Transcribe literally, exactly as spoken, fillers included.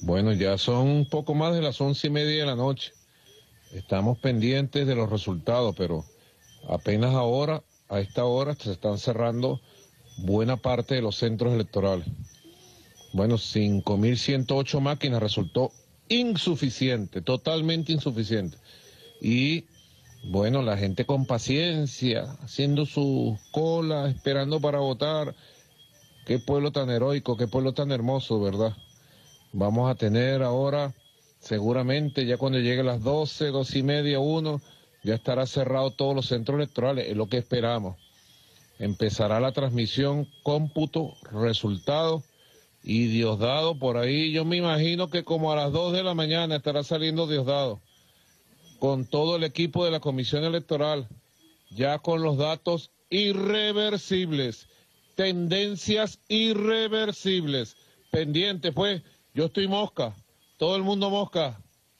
Bueno, ya son un poco más de las once y media de la noche. Estamos pendientes de los resultados, pero apenas ahora, a esta hora, se están cerrando buena parte de los centros electorales. Bueno, cinco mil ciento ocho máquinas resultó insuficiente, totalmente insuficiente. Y bueno, la gente con paciencia, haciendo sus colas, esperando para votar. Qué pueblo tan heroico, qué pueblo tan hermoso, ¿verdad? Vamos a tener ahora, seguramente, ya cuando llegue a las doce, doce y media, una, ya estará cerrado todos los centros electorales, es lo que esperamos. Empezará la transmisión, cómputo, resultados, y Diosdado por ahí, yo me imagino que como a las dos de la mañana estará saliendo Diosdado, con todo el equipo de la Comisión Electoral, ya con los datos irreversibles, tendencias irreversibles, pendientes pues, yo estoy mosca, todo el mundo mosca.